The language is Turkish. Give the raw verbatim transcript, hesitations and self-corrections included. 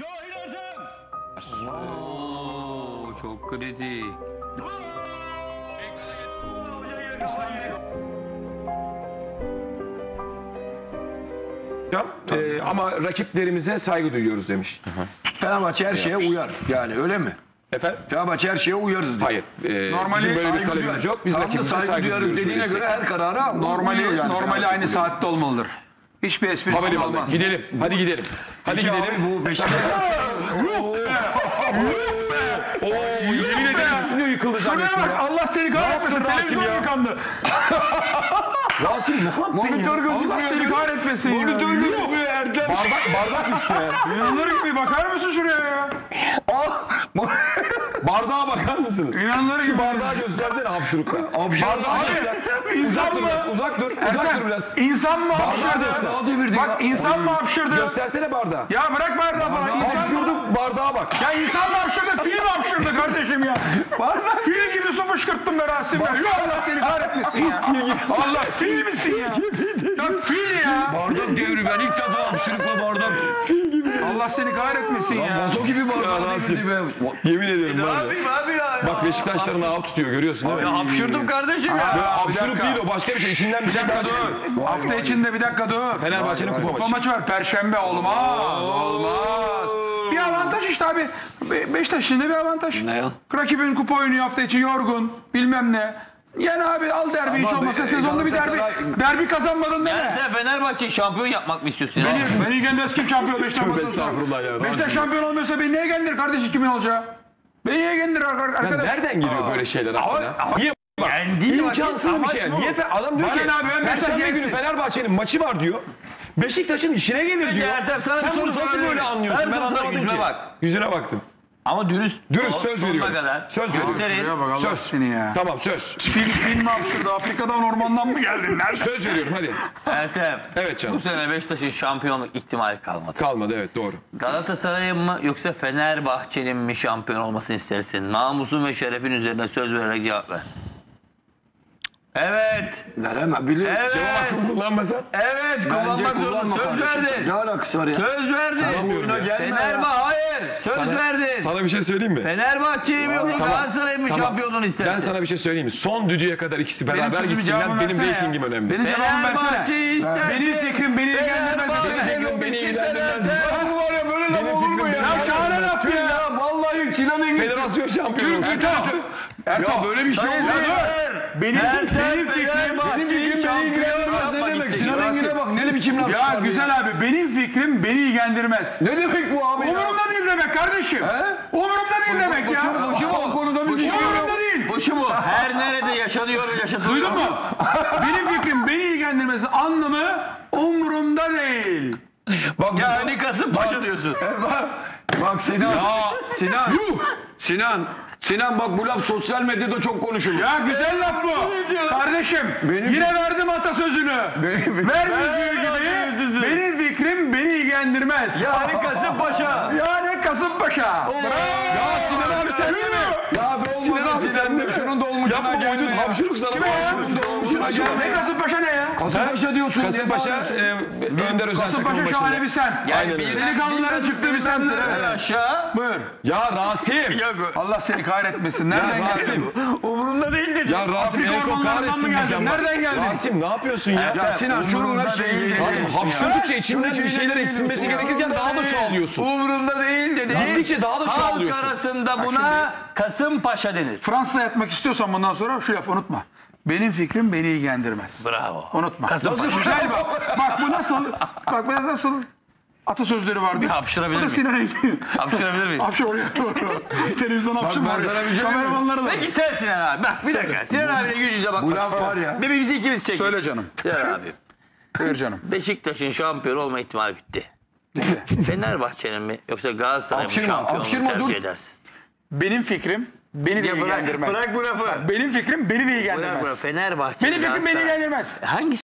Cahil Erdoğan! Ooo çok kritik. Ee, ama rakiplerimize saygı duyuyoruz demiş. Fenerbahçe her şeye uyar. Yani öyle mi? Efendim? Fenerbahçe her şeye uyarız diyor. Hayır. E, normali bizim böyle bir kalemimiz yok. Biz rakibimize saygı, saygı duyarız dediğine göre, göre her karara normali, yani normali aynı saatte olmalıdır. Hiçbir esprisi olmaz. Olmaz. Gidelim. Hadi gidelim. Hadi Peki gidelim. Abi, bu Beşiktaş. Ruh be! Ruh be! Ooo yemin ederim üstüne yıkıldı zannettim. Şuraya bak ya. Allah seni kahretmesin. Televizyon yıkandı. Rasim ne yaptın Monitör ya? Allah seni kahretmesin ya. Monitör gözükmüyor Ertem. Bardak, bardak düştü ya. İnanılır gibi bakar mısın şuraya ya? Bardağa bakar mısınız? İnanılır gibi. Şu bardağı göstersene hapşurukla. Bardağı göster. İnsan mı? Uzak dur. Uzak dur biraz. İnsan mı hapşırdı? Bak insan mı hapşırdı? Göstersene bardağı. Ya bırak bardağı falan. Hapşurduk bardağa bak. Ya insan mı hapşırdı? Fil mi hapşırdı kardeşim ya? Bardak. Fil gibi su fışkırttım ben Rasim'e. Allah seni kahretmesin ya. Allah fil misin ya? Ya fil ya. Bardak devri ben ilk defa hapşırıkla bardak. Fil gibi. Allah seni kahretmesin ya. Vazo gibi bardak devri be. Yemin ederim var ya. Bak Beşiktaşların ağ tutuyor görüyorsun değil mi? Ya hapşırdım kardeşim ya. Hapşırık değil o başka bir şey. İçinden bir şey dur. Hafta içinde bir dakika dur. Fenerbahçe'nin kupa maçı. Kupa maçı var Perşembe olmaz. Olmaz. Bir avantaj işte abi. Beşiktaş şimdi bir avantaj. Ne ya? Rakibin kupa oynuyor hafta içi yorgun. Bilmem ne. Yani abi al derbi hiç olmasa sezonlu bir derbi. Derbi kazanmadın değil mi? Sen Fenerbahçe şampiyon yapmak mı istiyorsun ya? Beni, beni ilgilendirmez kim şampiyon Beşiktaş olmasa. Estağfurullah ya. Beşiktaş şampiyon olmuyorsa beni niye ilgilendirir kardeşim kimin olacağı? Beni niye ilgilendirir arkadaş? Ya nereden geliyor böyle şeyler aklına? Niye bak imkansız bir şey. Niye adam diyor ki Perşembe günü Fenerbahçe'nin maçı var diyor. Beşiktaş'ın işine gelir diyor. Sen bunu nasıl böyle anlıyorsun? Ben anlamadım ki. Yüzüne baktım. Ama dürüst. Dürüst söz veriyorum. Kadar. Söz veriyorum. Söz seni ya. Tamam söz. Film film hapşırdı. Afrika'dan ormandan mı geldin? Söz veriyorum hadi. Ertem. Evet canım. Bu sene Beşiktaş'ın şampiyonluk ihtimali kalmadı. Kalmadı evet doğru. Galatasaray'ın mı yoksa Fenerbahçe'nin mi şampiyon olmasını istersin? Namusun ve şerefin üzerine söz vererek cevap ver. Evet. Veremem biliyorum. Evet. Cevap hakkını kullanmasan. Evet kullanmak zorunda. Söz verdin. Ne alakası var ya? Söz verdin. Fenerbahçe hayır. Söz sana, verdin. Sana bir şey söyleyeyim mi? Fenerbahçe'yi mi yoksa Galatasaray'ı mı şampiyonluğunu istersin? Ben sana bir şey söyleyeyim mi? Son düdüğe kadar ikisi beraber gitsinler. Benim reytingim önemli. Benim cevabım Fenerbahçe'yi istersin. Benim fikrim beni ilgilendirmez. Benim fikrim beni ilgilendirmez. Bu var ya böyle laf olur mu ya? Ya şahane laf ya. Vallahi Sinan Engin. Federasyon şampiyonu. Ertem böyle bir şey olur mu? Benim benim fikrim benim fikrim beni ilgilendirmez ne demek? Sinan Engin'e bak ne biçim laf çıkarıyor. Ya güzel abi benim fikrim beni ilgilendirmez. Ne demek bu abi? Umurumda değil demek kardeşim. Umurumda değil demek ya. Boşu mu? Konuda bir şey yok. Umurumda değil. Boşu mu? Her nerede yaşanıyor yaşatılıyor. Duydun mu? Benim fikrim beni ilgilendirmez anlamı umurumda değil. Yani Kasımpaşa diyorsun. Bak Sinan. Sinan. Sinan. Sinan bak bu laf sosyal medyada çok konuşuluyor. Ya güzel laf bu. Kardeşim benim yine verdim atasözünü. Benim, ver müziği gibi. Benim fikrim beni ilgilendirmez. Yani Kasımpaşa. Yani Kasımpaşa. Ya Sinan abi sen mi? Ya ben Sinan abi sen de şunun dolmuşuna gelme. Yapma uydun hapşuruk sana. Şunun dolmuşuna gelme. Ne Kasımpaşa ne ya? Kasımpaşa diyorsun. Kasımpaşa Önder Özen takımın başında. Kasımpaşa şahane bir sen. Yani delikanlılara çıktı bir sen. Aşağı. Buyur. Ya Rasim. Allah seni kahretmesin. Nereden ya Rasim? Umurumda değildir. Ya Rasim en son kahretsin diyeceğim. Nereden geldin? Rasim ne yapıyorsun ya? Ya, ya Sinan şununla şey Rasim hapşurdukça içimden bir şeyler eksilmesi gerekirken daha da çoğalıyorsun. Umurumda değil dedi. Gittikçe daha da çoğalıyorsun. Halk arasında buna Kasımpaşa denir. Fransa yapmak istiyorsan bundan sonra şu lafı unutma. Benim fikrim beni ilgilendirmez. Bravo. Unutma. Kasımpaşa. Güzel bak. Bak bu nasıl? Bak bu nasıl? Atasözleri vardı. Bir hapşırabilir miyim? Hapşırabilir miyim? Hapşır oluyor. Televizyon hapşırma. Kameramanları da. Peki sen Sinan abi. Bak bir dakika. Sinan abiyle yüz yüze bakmak istiyorum. Bu laf var ya. Bebeğimizi ikimiz çekin. Söyle canım. Sinan abi. Buyur canım. Beşiktaş'ın şampiyon olma ihtimali bitti. Fenerbahçe'nin mi yoksa Galatasaray'ın şampiyonluğunu tercih edersin? Benim fikrim beni de ilgilendirmez. Bırak bu lafı. Benim fikrim beni de ilgilendirmez. Fenerbahçe. Benim fikrim beni ilgilendirmez. Hangisi?